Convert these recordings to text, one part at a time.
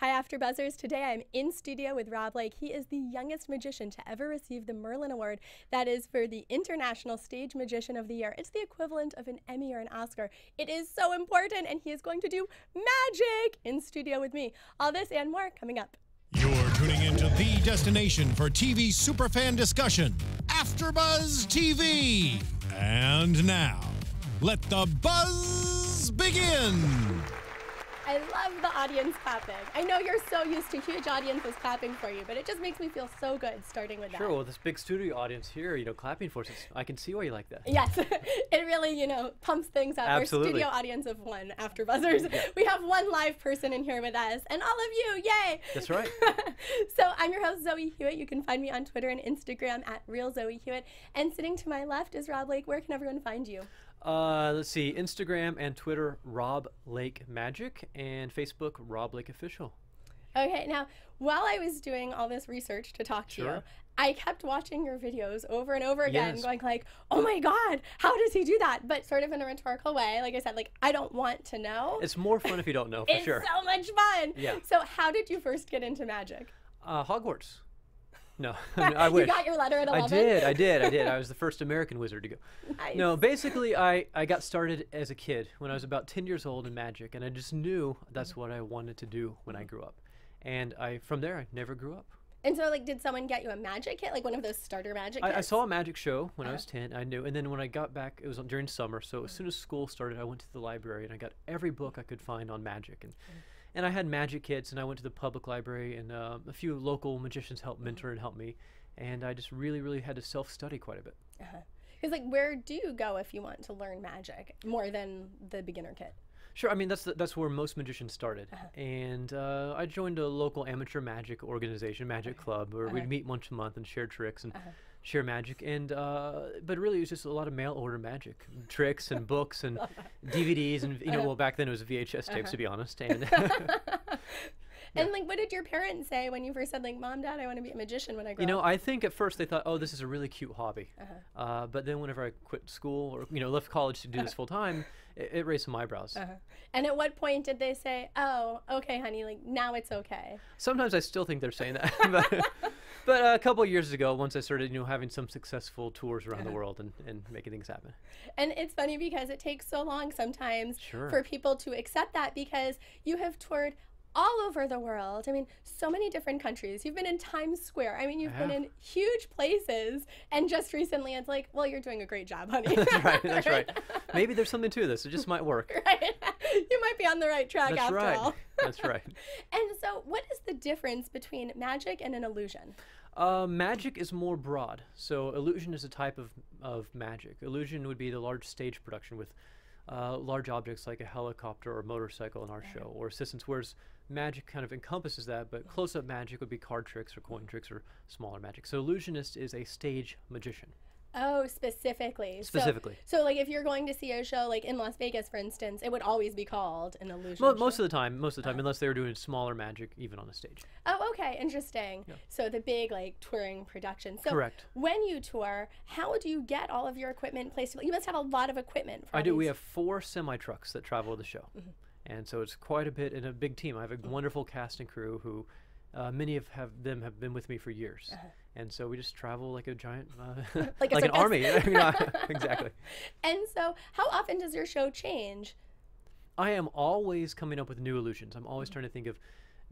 Hi AfterBuzzers, today I'm in studio with Rob Lake. He is the youngest magician to ever receive the Merlin Award, that is for the International Stage Magician of the Year. It's the equivalent of an Emmy or an Oscar. It is so important, and he is going to do magic in studio with me. All this and more coming up. You're tuning into the destination for TV superfan discussion, AfterBuzz TV. And now, let the buzz begin. I love the audience clapping. I know you're so used to huge audiences clapping for you, but it just makes me feel so good starting with that. Sure, well, this big studio audience here, you know, clapping for us, I can see why you like that. Yes, it really, you know, pumps things up. Absolutely. Our studio audience of one, AfterBuzzers. Yeah. We have one live person in here with us, and all of you, yay! That's right. So I'm your host, Zoe Hewitt. You can find me on Twitter and Instagram at RealZoeHewitt. And sitting to my left is Rob Lake. Where can everyone find you? Let's see, Instagram and Twitter, Rob Lake Magic, and Facebook, Rob Lake Official. Okay, now, while I was doing all this research to talk to you, I kept watching your videos over and over again, going like, oh my God, how does he do that? But sort of in a rhetorical way, like I said, like, I don't want to know. It's more fun if you don't know, for sure. It's so much fun. Yeah. So how did you first get into magic? Hogwarts. No, I wish. You got your letter at 11? I did. I was the first American wizard to go. Nice. No, basically, I got started as a kid when I was about 10 years old in magic, and I just knew that's what I wanted to do when I grew up. And from there, I never grew up. And so, like, did someone get you a magic kit, like one of those starter magic kits? I saw a magic show when I was 10, I knew. And then when I got back, it was during summer, so as soon as school started, I went to the library, and I got every book I could find on magic. And And I had magic kits, and I went to the public library, and a few local magicians helped mentor and help me, and I just really, really had to self-study quite a bit. Because like, where do you go if you want to learn magic more than the beginner kit? Sure, I mean that's where most magicians started, and I joined a local amateur magic organization, Magic Club, where we'd meet once a month and share tricks and share magic, and but really it was just a lot of mail order magic, tricks and books and DVDs and you know, well back then it was VHS tapes to be honest, and. And like, what did your parents say when you first said like, Mom, Dad, I want to be a magician when I grow up? You know, I think at first they thought, oh, this is a really cute hobby. But then whenever I quit school or, you know, left college to do this full time, it raised some eyebrows. And at what point did they say, oh, okay, honey, like now it's okay? Sometimes I still think they're saying that. But a couple of years ago, once I started, you know, having some successful tours around the world and making things happen. And it's funny because it takes so long sometimes for people to accept that, because you have toured all over the world. I mean, so many different countries. You've been in Times Square. I mean, you've been in huge places. And just recently, it's like, well, you're doing a great job, honey. That's right. That's right. Maybe there's something to this. It just might work. You might be on the right track after all. That's right. And so what is the difference between magic and an illusion? Magic is more broad. So illusion is a type of magic. Illusion would be the large stage production with large objects like a helicopter or motorcycle in our show, or assistants, whereas magic kind of encompasses that, but close-up magic would be card tricks or coin tricks or smaller magic. So illusionist is a stage magician. Oh, specifically. Specifically. So like if you're going to see a show like in Las Vegas, for instance, it would always be called an illusion show? Most of the time, unless they were doing smaller magic even on a stage. Oh, okay, interesting. Yeah. So the big like touring production. So when you tour, how do you get all of your equipment placed? You must have a lot of equipment. I do. We have 4 semi-trucks that travel with the show. And so it's quite a bit and a big team. I have a wonderful cast and crew who many of them have been with me for years. And so we just travel like a giant, like an army. Exactly. And so how often does your show change? I am always coming up with new illusions. I'm always trying to think of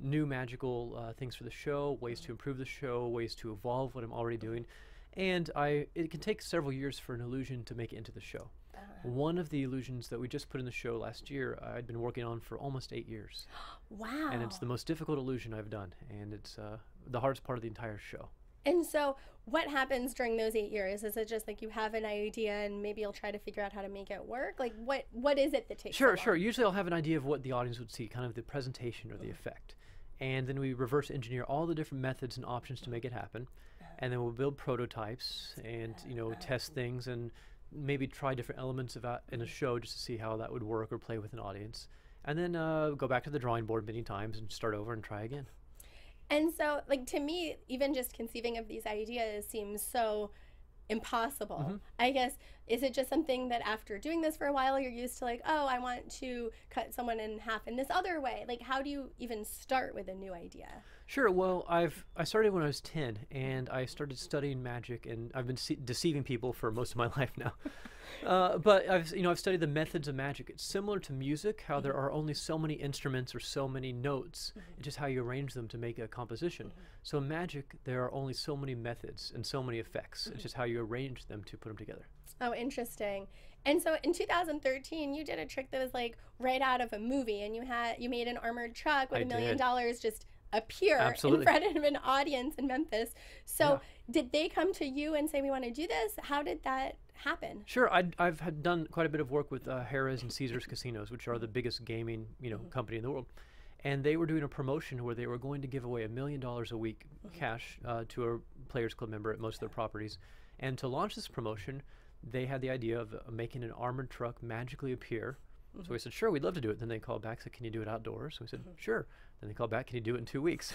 new magical things for the show, ways to improve the show, ways to evolve what I'm already doing. And it can take several years for an illusion to make it into the show. One of the illusions that we just put in the show last year, I'd been working on for almost 8 years. Wow. And it's the most difficult illusion I've done. And it's the hardest part of the entire show. And so what happens during those 8 years? Is it just like you have an idea and maybe you'll try to figure out how to make it work? Like what is it that takes so long? Sure. Usually I'll have an idea of what the audience would see, kind of the presentation or the effect. And then we reverse engineer all the different methods and options to make it happen. And then we'll build prototypes and, you know, test things and maybe try different elements of in a show just to see how that would work or play with an audience. And then go back to the drawing board many times and start over and try again. And so, like, to me, even just conceiving of these ideas seems so impossible. I guess, is it just something that after doing this for a while, you're used to like, oh, I want to cut someone in half in this other way? Like, how do you even start with a new idea? Sure. Well, I started when I was 10, and I started studying magic, and I've been deceiving people for most of my life now. But I've studied the methods of magic. It's similar to music, how there are only so many instruments or so many notes. It's just how you arrange them to make a composition. So in magic, there are only so many methods and so many effects. It's just how you arrange them to put them together. Oh, interesting. And so in 2013, you did a trick that was like right out of a movie, and you made an armored truck with $1 million just appear in front of an audience in Memphis. So did they come to you and say, we want to do this? How did that happen? Sure. I've had done quite a bit of work with Harrah's and Caesars Casinos, which are the biggest gaming company in the world. And they were doing a promotion where they were going to give away $1 million a week cash to a Players Club member at most of their properties. And to launch this promotion, they had the idea of making an armored truck magically appear. So we said, sure, we'd love to do it. Then they called back, said, can you do it outdoors? So we said, sure. Then they called back, can you do it in 2 weeks?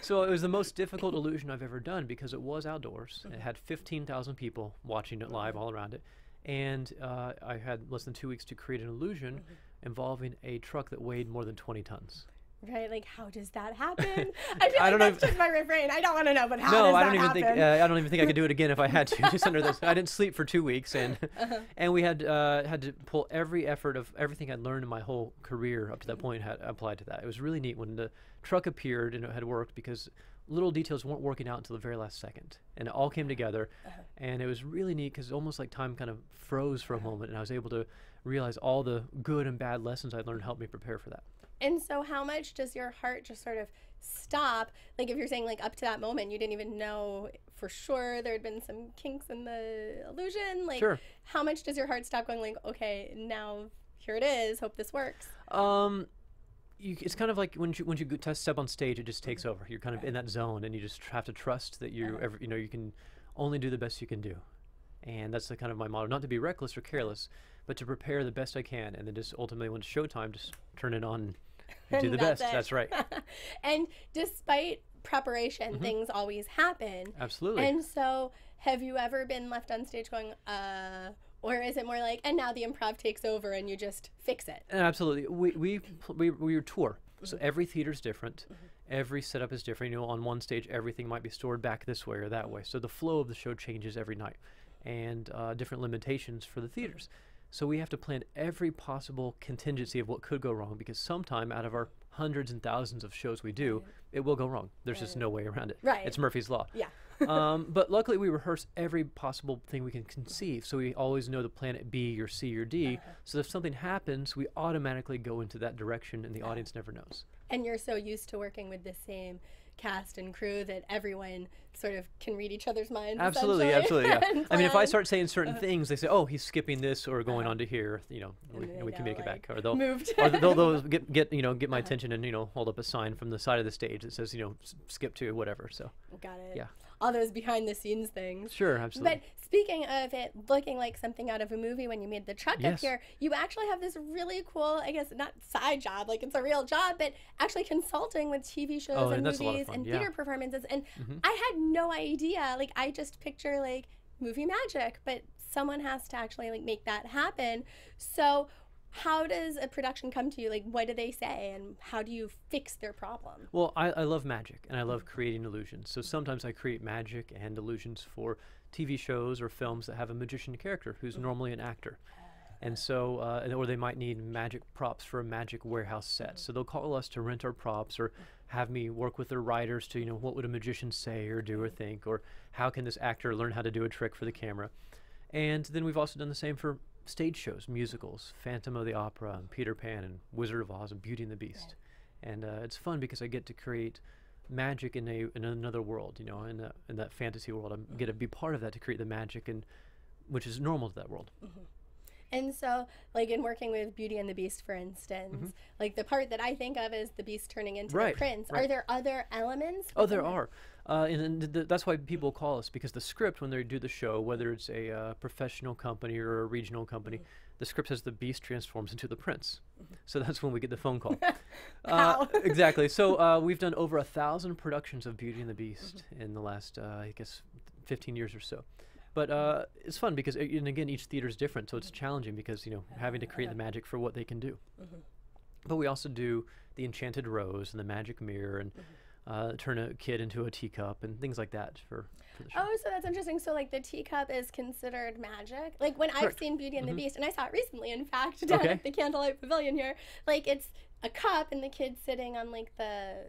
So it was the most difficult illusion I've ever done because it was outdoors. It had 15,000 people watching it live all around it. And I had less than 2 weeks to create an illusion involving a truck that weighed more than 20 tons. Right, like how does that happen? I feel like that's just my brain. I don't want to know, but how does that happen? I don't even think I could do it again if I had to. Just under this, I didn't sleep for 2 weeks, and and we had had to pull every effort of everything I'd learned in my whole career up to that point had applied to that. It was really neat when the truck appeared and it had worked because little details weren't working out until the very last second, and it all came together, and it was really neat because almost like time kind of froze for a moment, and I was able to realize all the good and bad lessons I'd learned helped me prepare for that. And so how much does your heart just sort of stop? Like if you're saying like up to that moment, you didn't even know for sure there had been some kinks in the illusion. Like how much does your heart stop going like, okay, now here it is. Hope this works. It's kind of like when you step on stage, it just takes over. You're kind of in that zone, and you just have to trust that you you can only do the best you can do, and that's the kind of my motto: not to be reckless or careless, but to prepare the best I can, and then just ultimately when it's showtime, just turn it on, and do the best. That's right. And despite preparation, things always happen. Absolutely. And so, have you ever been left on stage going, or is it more like, and now the improv takes over and you just fix it? Absolutely. We tour. So every theater's different. Every setup is different. You know, on one stage, everything might be stored back this way or that way. So the flow of the show changes every night, and different limitations for the theaters. So we have to plan every possible contingency of what could go wrong, because sometime out of our hundreds and thousands of shows we do, it will go wrong. There's just no way around it. It's Murphy's Law. But luckily we rehearse every possible thing we can conceive, so we always know the planet B or C or D, so if something happens, we automatically go into that direction, and the audience never knows. And you're so used to working with the same cast and crew that everyone sort of can read each other's minds. Absolutely, I mean, if I start saying certain things, they say, oh, he's skipping this or going on to here, and we communicate like back, or they'll get my attention and hold up a sign from the side of the stage that says skip to whatever. So got it. All those behind the scenes things. Sure, absolutely. But speaking of it looking like something out of a movie when you made the truck appear, you actually have this really cool, I guess not side job, like it's a real job, but actually consulting with TV shows and movies and theater performances. And I had no idea, like I just picture like movie magic, but someone has to actually like make that happen. So how does a production come to you? Like, what do they say, and how do you fix their problem? Well, I love magic, and I love creating illusions. So sometimes I create magic and illusions for TV shows or films that have a magician character who's normally an actor. And so, or they might need magic props for a magic warehouse set. So they'll call us to rent our props, or have me work with their writers to, what would a magician say or do or think, or how can this actor learn how to do a trick for the camera? And then we've also done the same for stage shows, musicals, Phantom of the Opera, and Peter Pan, and Wizard of Oz, and Beauty and the Beast. And it's fun because I get to create magic in another world, in that fantasy world. I get to be part of that to create the magic, and which is normal to that world. And so, like in working with Beauty and the Beast, for instance, like the part that I think of is the beast turning into the prince. Are there other elements? Oh, there are. And that's why people call us, because the script, when they do the show, whether it's a professional company or a regional company, the script says the beast transforms into the prince. So that's when we get the phone call. Exactly. So we've done over 1,000 productions of Beauty and the Beast in the last, I guess, 15 years or so. But it's fun because, and again, each theater is different, so it's challenging because, you know, having to create the magic for what they can do. Mm-hmm. But we also do the Enchanted Rose and the Magic Mirror and turn a kid into a teacup and things like that for the show. Oh, so that's interesting. So, like, the teacup is considered magic? Like, when I've seen Beauty and the Beast, and I saw it recently, in fact, down at the Candlelight Pavilion here, like, it's a cup and the kid's sitting on, like, a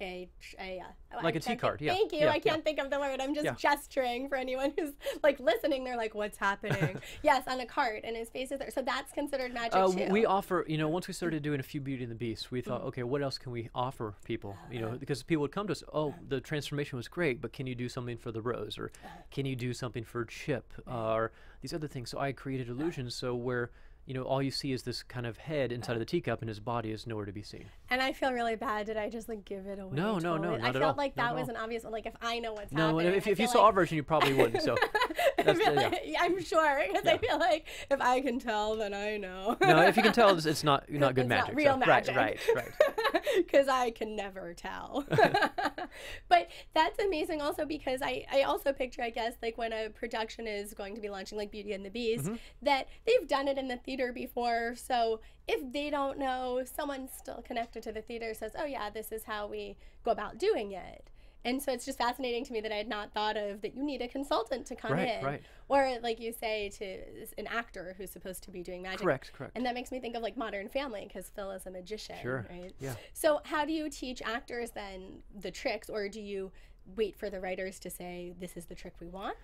tea card. Thank you. I can't think of the word. I'm just gesturing for anyone who's like listening. They're like, "What's happening?" Yes, on a card, and his face is there. So that's considered magic too. We offer, you know, once we started doing a few Beauty and the Beast, we thought, okay, what else can we offer people? You know, because people would come to us, oh, the transformation was great, but can you do something for the Rose, or can you do something for Chip, or these other things? So I created illusions, so where, you know, all you see is this kind of head inside of the teacup and his body is nowhere to be seen. And I feel really bad. Did I just like give it away? No, no, no, I felt like that was an obvious one. Like if I know what's happening. No, if you saw our version, you probably wouldn't. So that's, I'm sure, because I feel like if I can tell, then I know. No, if you can tell, it's not good magic. Not real magic. Right. Because I can never tell. But that's amazing also because I also picture, I guess, like when a production is going to be launching like Beauty and the Beast, that they've done it in the theater before, so if they don't know, someone still connected to the theater says, oh yeah, this is how we go about doing it. And so it's just fascinating to me that I had not thought of that you need a consultant to come in. Or like you say, to an actor who's supposed to be doing magic. Correct. And that makes me think of like Modern Family because Phil is a magician, right? Yeah. So how do you teach actors then the tricks, or do you wait for the writers to say, this is the trick we want?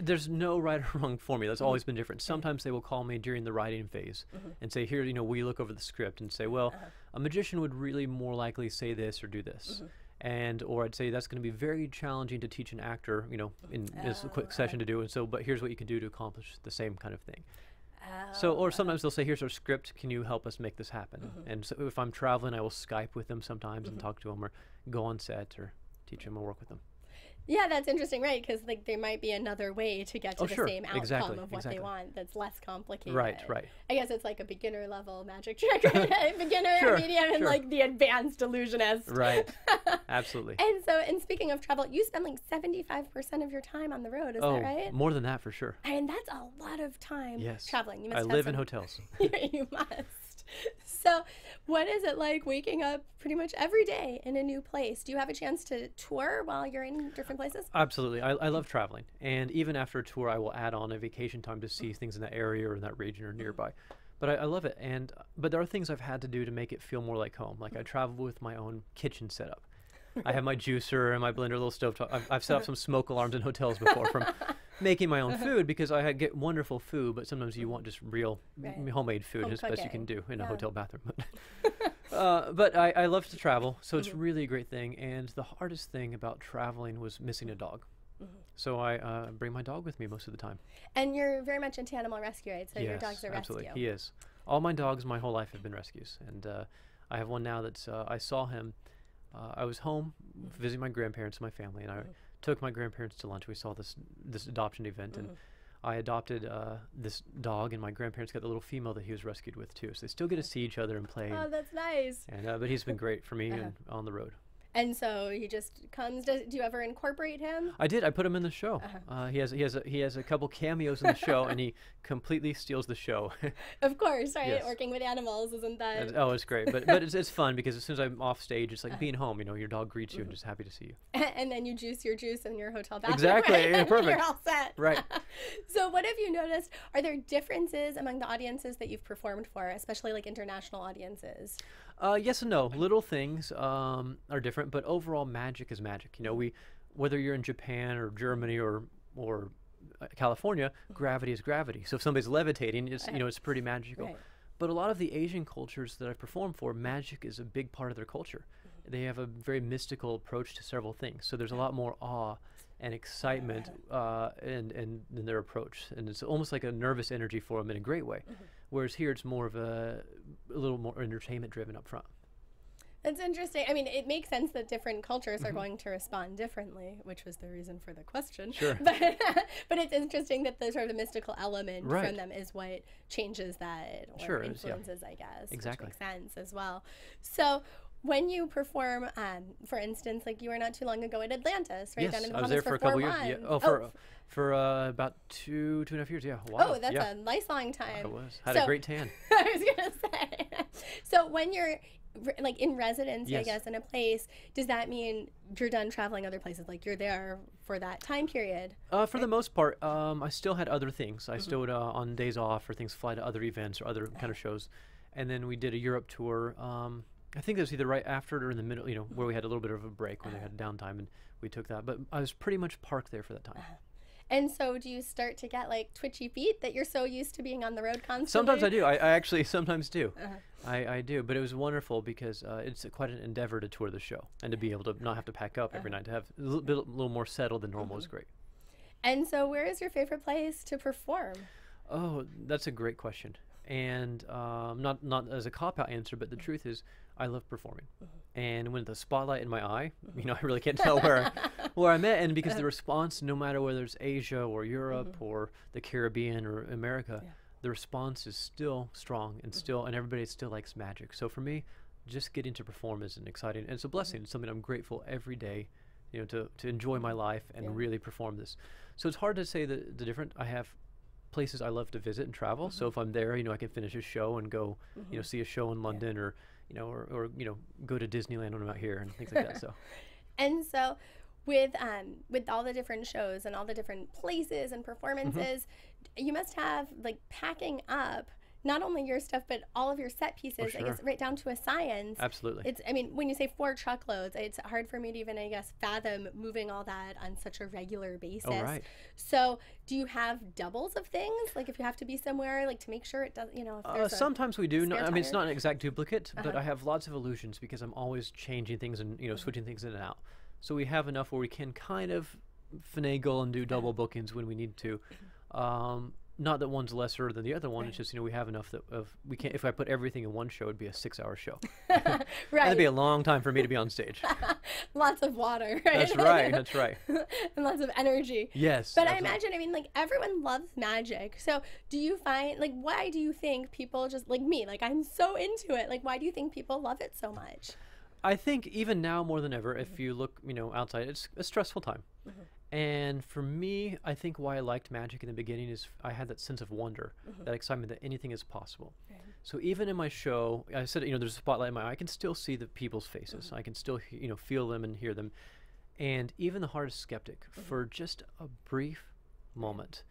There's no right or wrong formula. That's always been different. Sometimes they will call me during the writing phase and say, here, you know, we look over the script and say, well, a magician would really more likely say this or do this. Or I'd say that's going to be very challenging to teach an actor, you know, in this quick session to do. And so, but here's what you can do to accomplish the same kind of thing. So, or sometimes they'll say, here's our script, can you help us make this happen? And so if I'm traveling, I will Skype with them sometimes and talk to them, or go on set, or teach them, or work with them. Yeah, that's interesting, right? Because like there might be another way to get to the same outcome of what they want that's less complicated. Right. I guess it's like a beginner level magic trick, right? Beginner, medium, and like the advanced illusionist. Right, absolutely. And so, and speaking of travel, you spend like 75% of your time on the road, is that right? More than that for sure. And that's a lot of time traveling. You must I live in hotels. You must. So what is it like waking up pretty much every day in a new place? Do you have a chance to tour while you're in different places? Absolutely. I love traveling. And even after a tour, I will add on a vacation time to see things in that area or in that region or nearby. But I love it. And but there are things I've had to do to make it feel more like home. Like I travel with my own kitchen setup. I have my juicer and my blender, little stove top. I've set up some smoke alarms in hotels before from making my own food, because I get wonderful food, but sometimes you want just real homemade food, as best you can do in a hotel bathroom. But I love to travel, so it's really a great thing. And the hardest thing about traveling was missing a dog. So I bring my dog with me most of the time. And you're very much into animal rescue, right? So your dog's a rescue. Yes, absolutely. He is. All my dogs my whole life have been rescues. And I have one now that's, I saw him, I was home visiting my grandparents and my family, and I took my grandparents to lunch. We saw this adoption event, and I adopted this dog, and my grandparents got the little female that he was rescued with too. So they still get to see each other and play. Oh, that's nice. And but he's been great for me and on the road. And so he just comes. Do you ever incorporate him? I did. I put him in the show. He has a couple cameos in the show, and he completely steals the show. Of course, right? Yes. Working with animals, isn't that? Oh, it's great. But it's fun because as soon as I'm off stage, it's like being home. You know, your dog greets you and just happy to see you. And then you juice your juice in your hotel bathroom. Exactly. Right? Yeah, perfect. You're all set. Right. So what have you noticed? Are there differences among the audiences that you've performed for, especially like international audiences? Yes and no. Little things are different, but overall magic is magic. You know, whether you're in Japan or Germany or California, gravity is gravity. So if somebody's levitating, it's, you know, it's pretty magical. But a lot of the Asian cultures that I perform for, magic is a big part of their culture. They have a very mystical approach to several things. So there's a lot more awe and excitement in their approach. And it's almost like a nervous energy for them in a great way. Whereas here it's more of a little more entertainment driven up front. That's interesting. I mean, it makes sense that different cultures are going to respond differently, which was the reason for the question. Sure. But it's interesting that the sort of the mystical element from them is what changes that or influences, I guess. Exactly. Which makes sense as well. So when you perform, for instance, like you were not too long ago at Atlantis, right? Yes, down in the I was there for a couple months. Years. Yeah. Oh, for about two and a half years. Yeah. Wow. Oh, that's a nice long time. It was. Had a great tan. I was gonna say. So when you're like in residency, I guess, in a place, does that mean you're done traveling other places? Like you're there for that time period? For the most part, I still had other things. I still would, on days off or things, fly to other events or other kind of shows. And then we did a Europe tour. I think that was either right after it or in the middle, you know, where we had a little bit of a break when they had downtime, and we took that. But I was pretty much parked there for that time. And so do you start to get like twitchy feet that you're so used to being on the road constantly? Sometimes I do. I actually sometimes do. I do. But it was wonderful because it's quite an endeavor to tour the show and to be able to not have to pack up every night, to have a little more settled than normal is great. And so where is your favorite place to perform? Oh, that's a great question. And not as a cop-out answer, but the truth is I love performing. And when the spotlight in my eye, you know, I really can't tell where I'm at. And because the response, no matter whether it's Asia or Europe or the Caribbean or America, the response is still strong and still, and everybody still likes magic. So for me, just getting to perform is an exciting, and it's a blessing. It's something I'm grateful every day, you know, to enjoy my life and really perform this. So it's hard to say the different. I have places I love to visit and travel. So if I'm there, you know, I can finish a show and go, you know, see a show in London or, you know, or you know, go to Disneyland when I'm out here and things like that. So, and so with all the different shows and all the different places and performances, you must have like packing up not only your stuff but all of your set pieces. Oh, sure. I guess right down to a science. Absolutely. It's, I mean, when you say 4 truckloads, it's hard for me to even, I guess, fathom moving all that on such a regular basis. Oh, right. So do you have doubles of things, like if you have to be somewhere, like to make sure it doesn't, you know, if there's sometimes we do. No, I mean, it's not an exact duplicate, but I have lots of illusions because I'm always changing things and, you know, switching things in and out. So we have enough where we can kind of finagle and do double bookings when we need to. Not that one's lesser than the other one. It's just, you know, we have enough that we can't. If I put everything in one show, it'd be a 6-hour show. Right. That'd be a long time for me to be on stage. Lots of water. Right? That's right. That's right. And lots of energy. Yes. But absolutely. I imagine, I mean, like everyone loves magic. So do you find, like, why do you think people just like me? Like I'm so into it. Like, why do you think people love it so much? I think even now more than ever, if you look, you know, outside, it's a stressful time. And for me, I think why I liked magic in the beginning is I had that sense of wonder, that excitement that anything is possible. So even in my show, I said, you know, there's a spotlight in my eye. I can still see the people's faces. I can still, you know, feel them and hear them. And even the hardest skeptic, for just a brief moment,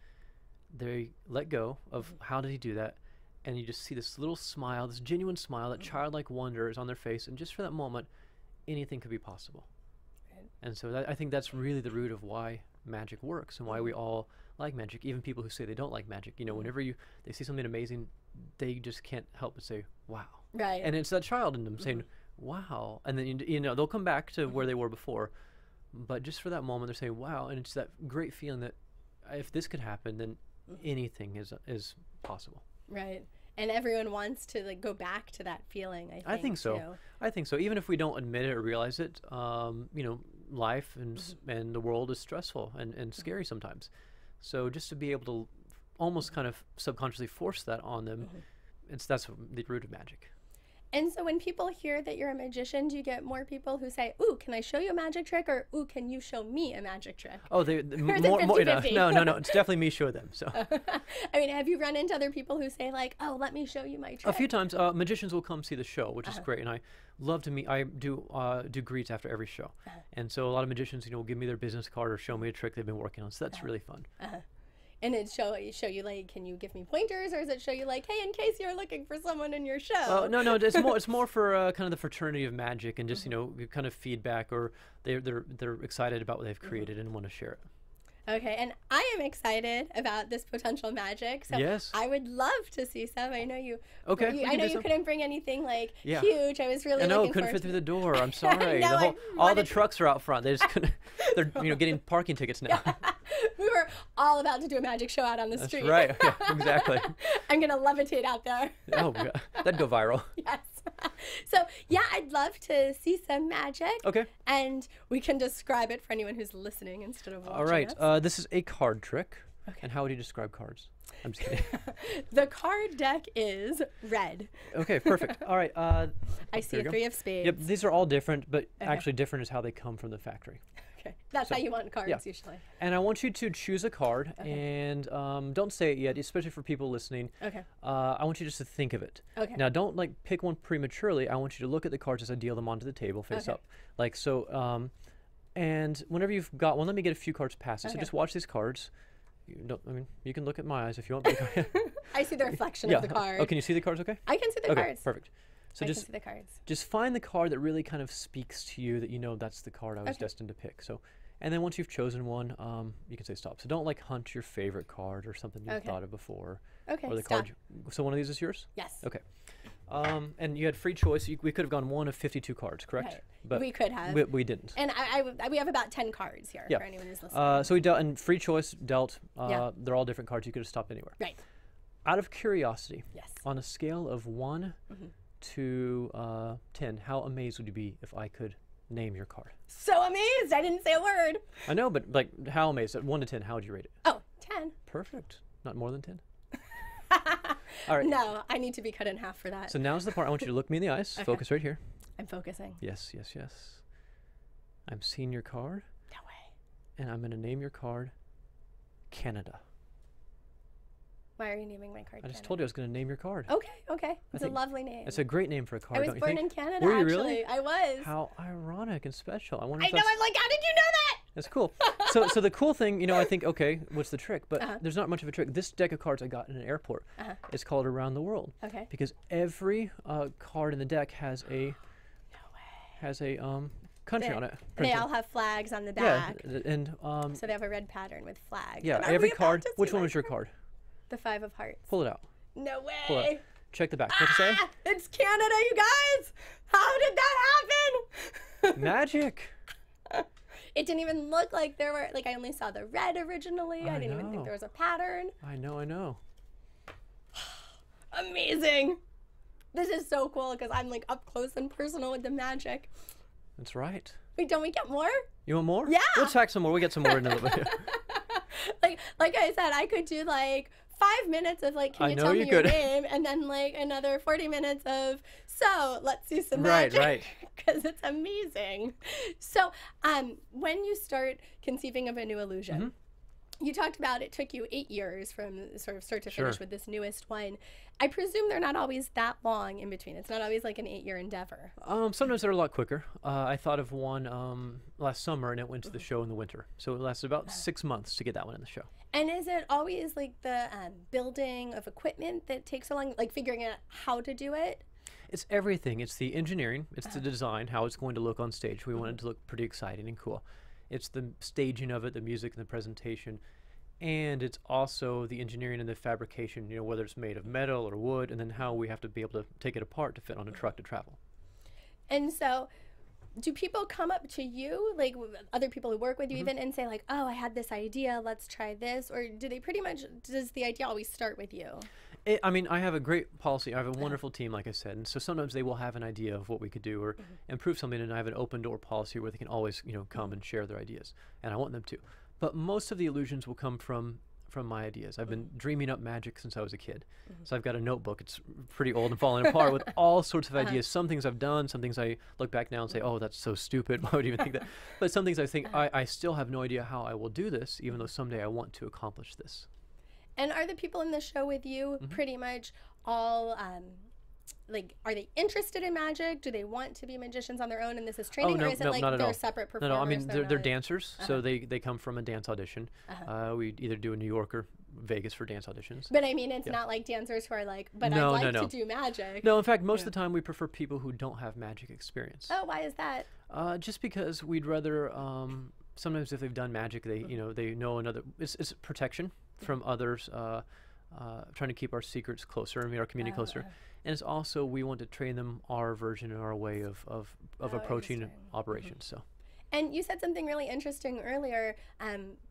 they let go of how did he do that? And you just see this little smile, this genuine smile, that childlike wonder is on their face. And just for that moment, anything could be possible. And so that, I think that's really the root of why magic works and why we all like magic, even people who say they don't like magic. You know, whenever they see something amazing, they just can't help but say, wow. Right. And it's that child in them saying, wow. And then, you know, they'll come back to where they were before. But just for that moment, they're saying, wow. And it's that great feeling that if this could happen, then anything is possible. Right. And everyone wants to like go back to that feeling, I think. I think so. Too. I think so. Even if we don't admit it or realize it, you know, life and and the world is stressful and scary sometimes. So just to be able to almost kind of subconsciously force that on them, that's the root of magic. And so when people hear that you're a magician, do you get more people who say, ooh, can I show you a magic trick? Or, ooh, can you show me a magic trick? Oh, more, no, it's definitely me show them. So, I mean, have you run into other people who say like, oh, let me show you my trick? A few times, magicians will come see the show, which is great. And I love to meet, I do greets after every show. And so a lot of magicians, you know, will give me their business card or show me a trick they've been working on. So that's really fun. And it show you like, can you give me pointers, or does it show you like, hey, in case you're looking for someone in your show? No, it's more for kind of the fraternity of magic and just you know, kind of feedback, or they're excited about what they've created and want to share it. Okay, and I am excited about this potential magic, so I would love to see some. I know you. Okay. I know you couldn't bring anything like huge. I was really. I know, couldn't fit through the door. I'm sorry. No, all the trucks are out front. They just couldn't. They're you know, getting parking tickets now. We were all about to do a magic show out on the street. That's right. Yeah, exactly. I'm going to levitate out there. Oh, God. That'd go viral. Yes. So, yeah, I'd love to see some magic. Okay. And we can describe it for anyone who's listening instead of watching. All right. This is a card trick. Okay. And how would you describe cards? I'm just kidding. The card deck is red. Okay, perfect. All right. I see a three of spades. Yep, these are all different, but actually different is how they come from the factory. Okay, that's how you want cards usually. And I want you to choose a card, and don't say it yet, especially for people listening. Okay. I want you just to think of it. Okay. Now, don't like pick one prematurely. I want you to look at the cards as I deal them onto the table, face up, like so. And whenever you've got one, let me get a few cards past it. So just watch these cards. You don't, I mean, you can look at my eyes if you want. I see the reflection of the card. Oh, can you see the cards okay? I can see the cards. Perfect. So I can see the cards. Just find the card that really kind of speaks to you, that you know that's the card I was destined to pick. So, and then once you've chosen one, you can say stop. So don't like hunt your favorite card or something you've thought of before. Okay, or the card you, so one of these is yours? Yes. Okay. And you had free choice. We could have gone one of 52 cards, correct? Right. But we could have. We didn't. And we have about 10 cards here for anyone who's listening. So we dealt, and free choice dealt, they're all different cards. You could have stopped anywhere. Right. Out of curiosity, on a scale of 1 to 10, how amazed would you be if I could name your card? So amazed! I didn't say a word! I know, but like, how amazed? 1 to 10, how would you rate it? Oh, 10. Perfect. Not more than 10? All right. No, I need to be cut in half for that. So now's the part I want you to look me in the eyes. Focus right here. I'm focusing. Yes, yes, yes. I'm seeing your card. No way. And I'm going to name your card Canada. Why are you naming my card? I just told you I was going to name your card. Okay, okay. It's a lovely name. It's a great name for a card. I was born in Canada. Were you really? I was. How ironic and special. I wonder. I know. I'm like, how did you know that? That's cool. So the cool thing, you know, I think, okay, what's the trick? But there's not much of a trick. This deck of cards I got in an airport is called Around the World. Okay. Because every card in the deck has a country on it. They all have flags on the back. Yeah, and so they have a red pattern with flags. Yeah, every card. Which one was your card? The 5 of hearts. Pull it out. No way. Pull it out. Check the back. What's it say? It's Canada, you guys. How did that happen? Magic. It didn't even look like there were, like I only saw the red originally. I didn't even think there was a pattern. I know, I know. Amazing. This is so cool because I'm like up close and personal with the magic. That's right. Wait, don't we get more? You want more? Yeah. We'll check some more. We'll get some more in a little bit. Like I said, I could do like 5 minutes of like, can you tell me your name? And then like another 40 minutes of, so let's do some magic. Right, right. Because it's amazing. So when you start conceiving of a new illusion, you talked about it took you 8 years from sort of start to finish with this newest one. I presume they're not always that long in between. It's not always like an 8-year endeavor. Sometimes they're a lot quicker. I thought of one last summer and it went to the show in the winter. So it lasted about 6 months to get that one in the show. And is it always like the building of equipment that takes so long, like figuring out how to do it? It's everything. It's the engineering. It's the design, how it's going to look on stage. We want it to look pretty exciting and cool. It's the staging of it, the music and the presentation, and it's also the engineering and the fabrication, you know, whether it's made of metal or wood, and then how we have to be able to take it apart to fit on a truck to travel. And so do people come up to you, like other people who work with you even, and say like, oh, I had this idea, let's try this? Or do they pretty much, does the idea always start with you? I mean, I have a great policy. I have a wonderful team, like I said, and so sometimes they will have an idea of what we could do or improve something, and I have an open door policy where they can always, you know, come and share their ideas, and I want them to. But most of the illusions will come from my ideas. I've been dreaming up magic since I was a kid, so I've got a notebook. It's pretty old and falling apart with all sorts of ideas. Some things I've done, some things I look back now and say, oh, that's so stupid. Why would you even think that? But some things I think, I still have no idea how I will do this, even though someday I want to accomplish this. And are the people in the show with you pretty much all, like, are they interested in magic? Do they want to be magicians on their own and this is training? Oh, no, or is it like they're separate performers? No, I mean, they're dancers, so they come from a dance audition. We either do in New York or Vegas for dance auditions. But I mean, it's not like dancers who are like, but I'd like to do magic. No, in fact, most of the time we prefer people who don't have magic experience. Oh, why is that? Just because we'd rather, sometimes if they've done magic, they, you know, they know another, it's protection from others, trying to keep our secrets closer and make our community closer. And it's also, we want to train them our version and our way of approaching operations. So. And you said something really interesting earlier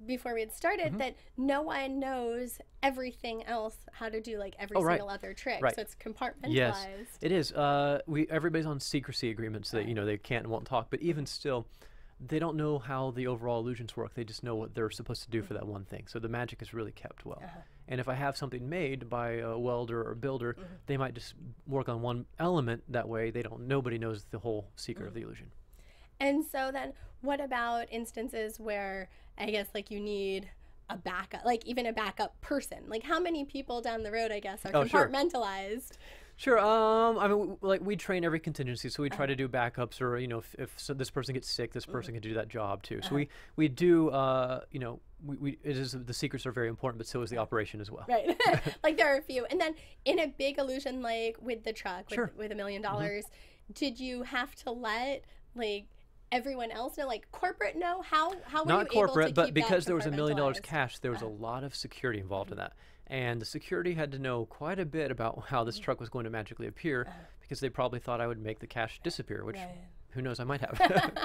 before we had started that no one knows everything else, how to do like every single other trick. So it's compartmentalized. Yes, it is. Everybody's on secrecy agreements that, you know, they can't and won't talk, but even still, they don't know how the overall illusions work. They just know what they're supposed to do for that one thing. So the magic is really kept well. And if I have something made by a welder or builder, mm-hmm. they might just work on one element. That way, they don't. Nobody knows the whole secret mm-hmm. of the illusion. And so then, what about instances where I guess like you need a backup, like even a backup person? Like how many people down the road, I guess, are compartmentalized? Sure. I mean, like we train every contingency, so we try to do backups, or you know, if this person gets sick, this person can do that job too. So we do, you know, it is the secrets are very important, but so is the operation as well. Right. Like there are a few, and then in a big illusion, like with the truck, with $1 million, did you have to let like everyone else know, like corporate know? How were you able to keep that compartmentalized? Not corporate, but because there was $1 million cash, there was a lot of security involved in that. And the security had to know quite a bit about how this truck was going to magically appear, because they probably thought I would make the cash disappear, which who knows, I might have.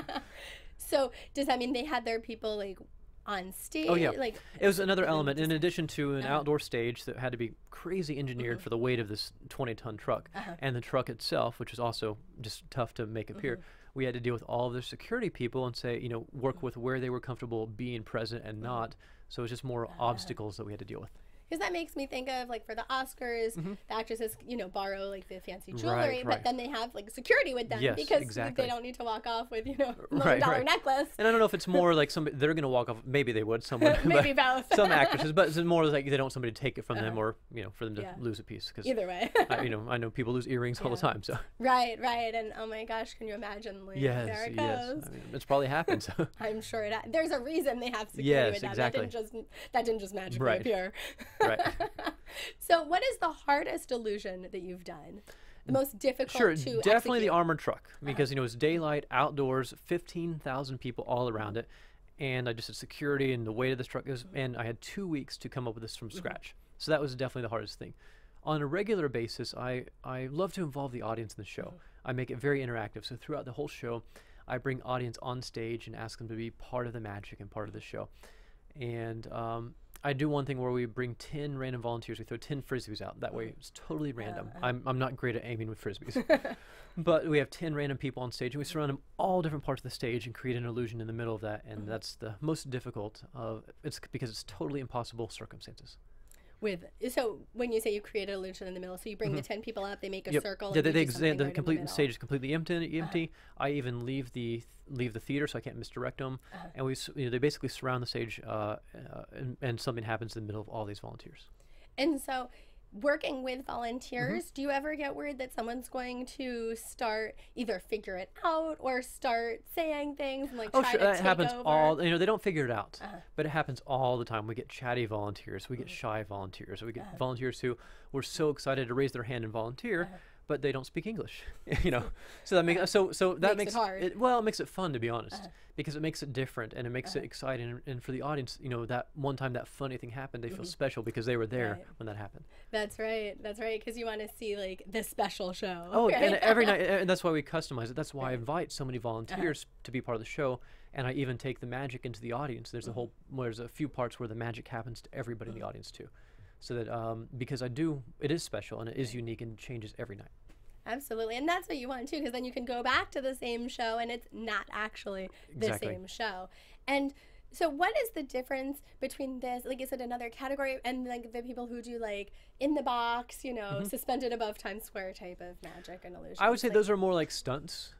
So does that mean they had their people like on stage? Oh yeah, like, it was another element in addition to an outdoor stage that had to be crazy engineered for the weight of this 20-ton truck and the truck itself, which was also just tough to make appear. We had to deal with all of the security people and say, you know, work with where they were comfortable being present and not. So it was just more obstacles that we had to deal with. Because that makes me think of, like, for the Oscars, the actresses, you know, borrow, like, the fancy jewelry, but then they have, like, security with them because they don't need to walk off with, you know, $1 million necklace. And I don't know if it's more like somebody, they're going to walk off, maybe they would, someone. Maybe both. Some actresses, but it's more like they don't somebody take it from them or, you know, for them to lose a piece. Cause either way. You know, I know people lose earrings all the time, so. Right, right. And, oh, my gosh, can you imagine, like, there it goes. I mean, it's probably happened, so. I'm sure it there's a reason they have security with them. Exactly. That didn't just magically appear. Right. So what is the hardest illusion that you've done? The most difficult to execute? Sure, definitely the armored truck, because, you know, it's daylight, outdoors, 15,000 people all around it. And I just had security and the weight of this truck, and I had 2 weeks to come up with this from scratch. So that was definitely the hardest thing. On a regular basis, I love to involve the audience in the show. I make it very interactive. So throughout the whole show, I bring audience on stage and ask them to be part of the magic and part of the show. And I do one thing where we bring 10 random volunteers. We throw 10 Frisbees out. That way it's totally random. I'm not great at aiming with Frisbees. But we have 10 random people on stage, and we surround them all different parts of the stage and create an illusion in the middle of that. And that's the most difficult. It's because it's totally impossible circumstances. So when you say you create an illusion in the middle, so you bring the 10 people up, they make a circle. Yeah, the stage is completely empty. I even leave the theater, so I can't misdirect them. And we, you know, they basically surround the stage, and something happens in the middle of all these volunteers. And so, working with volunteers, do you ever get worried that someone's going to start either figure it out or start saying things and like try to take happens over? All you know, they don't figure it out, but it happens all the time. We get chatty volunteers, we get shy volunteers, we get volunteers who were so excited to raise their hand and volunteer, but they don't speak English. You know, so that makes it hard. Well, it makes it fun, to be honest, because it makes it different and it makes it exciting. And for the audience, you know, that one time that funny thing happened, they feel special because they were there when that happened. That's right. That's right. Because you want to see like the special show. Oh, and every night, and that's why we customize it. That's why I invite so many volunteers to be part of the show. And I even take the magic into the audience. There's a whole, there's a few parts where the magic happens to everybody in the audience too. So that, because it is special and it is unique and changes every night. Absolutely, and that's what you want too, because then you can go back to the same show and it's not actually the same show. And so what is the difference between this, like is it another category, and like the people who do like in the box, you know, suspended above Times Square type of magic and illusion? I would say like, those are more like stunts.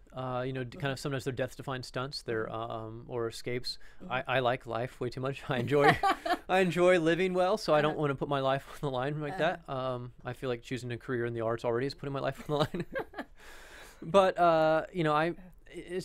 You know, kind of sometimes they're death-defying stunts, they're or escapes. I like life way too much. I enjoy living well, so I don't want to put my life on the line like that. I feel like choosing a career in the arts already is putting my life on the line. But you know,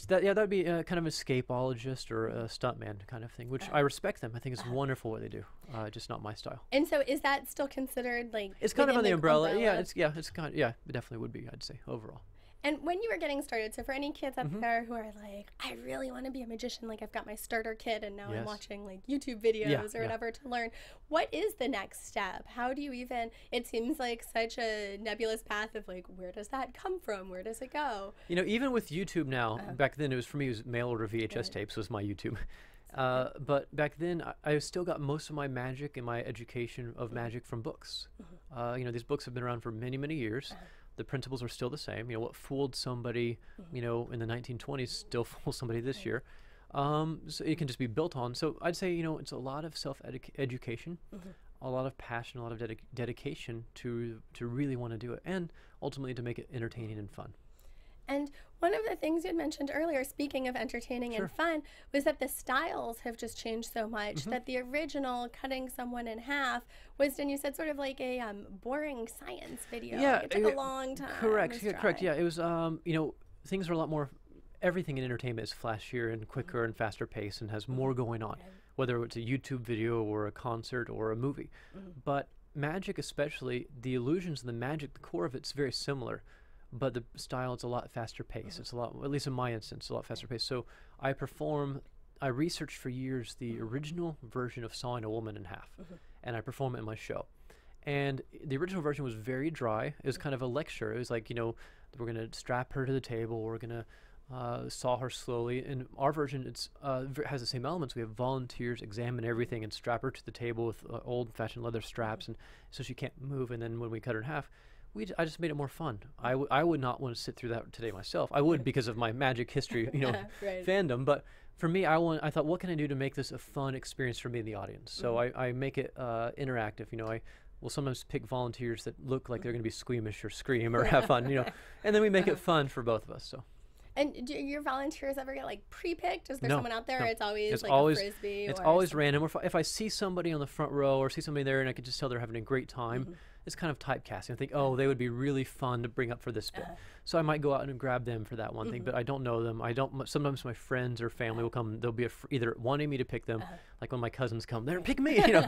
that'd be a kind of escapologist or a stuntman kind of thing, which I respect them. I think it's wonderful what they do, just not my style. And so, is that still considered like? It's kind of on the umbrella. Yeah, it definitely would be. I'd say overall. And when you were getting started, so for any kids up there who are like, I really want to be a magician, like I've got my starter kit and now I'm watching like YouTube videos or whatever to learn, what is the next step? How do you even, it seems like such a nebulous path of like, where does that come from? Where does it go? You know, even with YouTube now, back then it was, for me, it was mail order VHS tapes was my YouTube. But back then, I still got most of my magic and my education of magic from books. You know, these books have been around for many, many years. The principles are still the same. You know, what fooled somebody, you know, in the 1920s still fools somebody this year. So it can just be built on. So I'd say, you know, it's a lot of self-education. a lot of passion, a lot of dedication to really want to do it, and ultimately to make it entertaining and fun. And one of the things you'd mentioned earlier, speaking of entertaining and fun, was that the styles have just changed so much that the original cutting someone in half was, and you said, sort of like a boring science video. Yeah, like it took a long time. Correct. Yeah, correct. Yeah, it was. You know, things are a lot more. Everything in entertainment is flashier and quicker and faster paced and has more going on, whether it's a YouTube video or a concert or a movie. But magic, especially the illusions and the magic, the core of it's very similar. But the style, it's a lot faster paced. It's a lot, at least in my instance, a lot faster paced. So I researched for years the original version of sawing a woman in half, and I perform it in my show. And the original version was very dry. It was kind of a lecture. It was like, you know, we're going to strap her to the table. We're going to saw her slowly. In our version, it's has the same elements. We have volunteers examine everything and strap her to the table with old-fashioned leather straps, and so she can't move. And then when we cut her in half, I just made it more fun. I would not want to sit through that today myself. I would because of my magic history, you know, fandom. But for me, I thought, what can I do to make this a fun experience for me and the audience? So I make it interactive. You know, I will sometimes pick volunteers that look like they're going to be squeamish or scream or have fun, you know, and then we make it fun for both of us. So. And do your volunteers ever get like pre-picked? Is there someone out there? Or it's like always a frisbee. It's always random. Or if I see somebody on the front row or see somebody there and I could just tell they're having a great time, it's kind of typecasting. I think, oh, they would be really fun to bring up for this bit. So I might go out and grab them for that one thing, but I don't know them. I don't. Sometimes my friends or family will come. They'll be either wanting me to pick them, like when my cousins come, they're pick me, you know.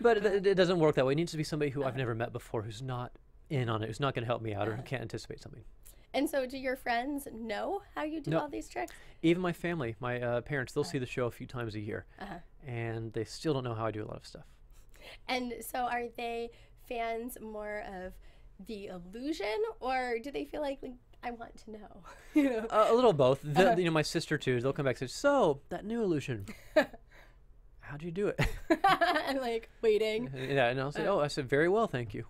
But it doesn't work that way. It needs to be somebody who I've never met before, who's not in on it, who's not going to help me out, or who can't anticipate something. And so do your friends know how you do all these tricks? Even my family, my parents, they'll see the show a few times a year, and they still don't know how I do a lot of stuff. And so are they fans more of the illusion, or do they feel like I want to know? You know? A little both. You know, my sister, too, they'll come back and say, so, that new illusion. How'd you do it? I'm like, waiting. Yeah, and I'll say, oh, I said, very well, thank you.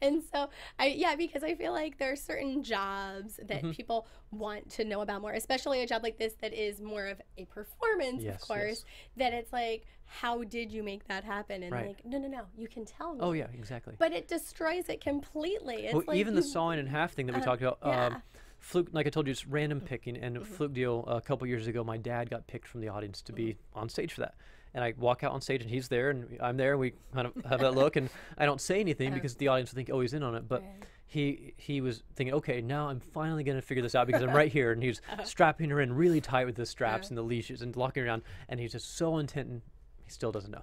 And so, yeah, because I feel like there are certain jobs that people want to know about more, especially a job like this that is more of a performance, of course, that it's like, how did you make that happen? And like, no, no, no, you can tell me. Oh, yeah, exactly. But it destroys it completely. It's like even the sawing in half thing that we talked about, fluke, like I told you, it's random picking. And a fluke deal a couple years ago, my dad got picked from the audience to be on stage for that. And I walk out on stage and he's there and I'm there. We kind of have that look and I don't say anything because the audience will think, oh, he's in on it. But he was thinking, okay, now I'm finally going to figure this out because I'm right here. And he's strapping her in really tight with the straps and the leashes and locking her down. And he's just so intent and he still doesn't know.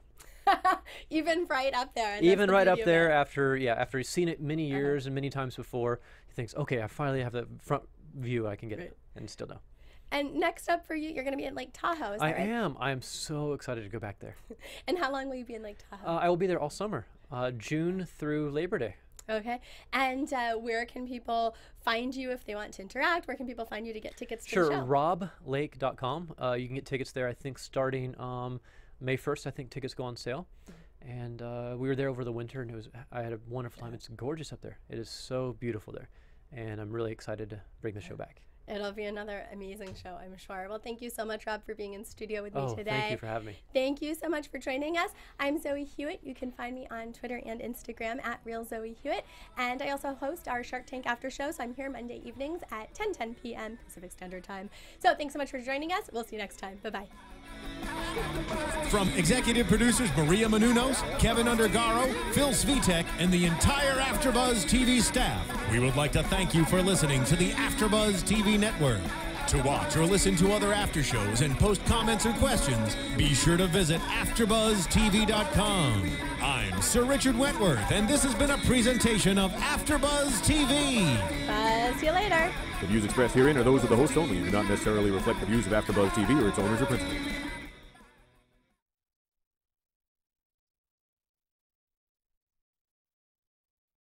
Even right up there. Even right up there after he's seen it many years and many times before, he thinks, okay, I finally have the front view. I can get it and still no. And next up for you, you're going to be in Lake Tahoe, is that right? I am. I am so excited to go back there. And how long will you be in Lake Tahoe? I will be there all summer, June through Labor Day. Okay. And where can people find you if they want to interact? Where can people find you to get tickets to the show? Sure, roblake.com. You can get tickets there, I think, starting May 1st. I think tickets go on sale. And we were there over the winter, and I had a wonderful time. It's gorgeous up there. It is so beautiful there. And I'm really excited to bring the show back. It'll be another amazing show, I'm sure. Well, thank you so much, Rob, for being in studio with me today. Thank you for having me. Thank you so much for joining us. I'm Zoe Hewitt. You can find me on Twitter and Instagram at RealZoeHewitt. And I also host our Shark Tank After Show, so I'm here Monday evenings at 10:10 p.m. Pacific Standard Time. So thanks so much for joining us. We'll see you next time. Bye-bye. From executive producers Maria Menounos, Kevin Undergaro, Phil Svitek, and the entire AfterBuzz TV staff, we would like to thank you for listening to the AfterBuzz TV network. To watch or listen to other after shows and post comments or questions, be sure to visit AfterBuzzTV.com. I'm Sir Richard Wentworth, and this has been a presentation of AfterBuzz TV. See you later. The views expressed herein are those of the host only and do not necessarily reflect the views of AfterBuzz TV or its owners or principals.